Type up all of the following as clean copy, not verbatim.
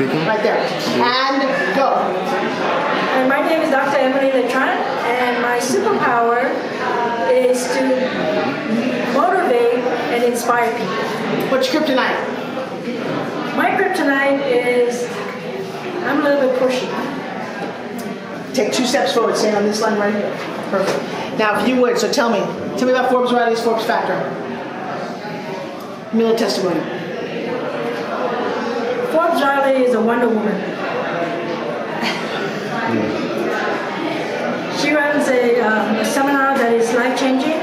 Right there. And go. And my name is Dr. Emily Latran, and my superpower is to motivate and inspire people. What's your kryptonite? My kryptonite is I'm a little bit pushy. Take 2 steps forward, stand on this line right here. Perfect. Now, if you would, so tell me about Forbes Riley's Forbes Factor. Miller testimony. Forbes Riley is a Wonder Woman. She runs a seminar that is life-changing,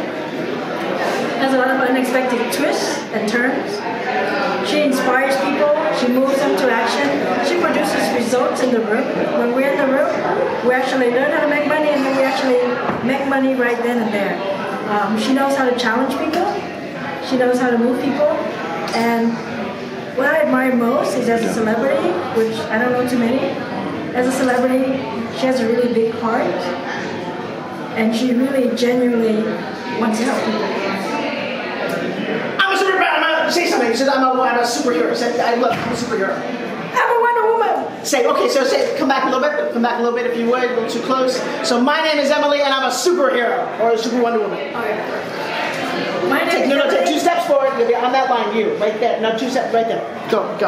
has a lot of unexpected twists and turns. She inspires people, she moves them to action, she produces results in the room. When we're in the room, we actually learn how to make money, and then we actually make money right then and there. She knows how to challenge people, she knows how to move people, and what I admire most is as a celebrity, which I don't know too many, as a celebrity, she has a really big heart, and she really genuinely wants to help people. I'm a superpower. Say something. You said I'm a superhero. Say, I love I'm a superhero. I'm a Wonder Woman. Say, okay, so say, come back a little bit. Come back a little bit if you would. A little too close. So my name is Emily, and I'm a superhero or a super Wonder Woman. Okay. Take 2 steps forward. You'll be on that line. You, right there. No, 2 steps, right there. Go, go.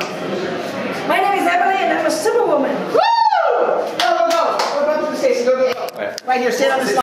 My name is Emily, and I'm a superwoman. Woo! Go, go, go. Go, go, go. Go, go, go. Right here. Stand on this line.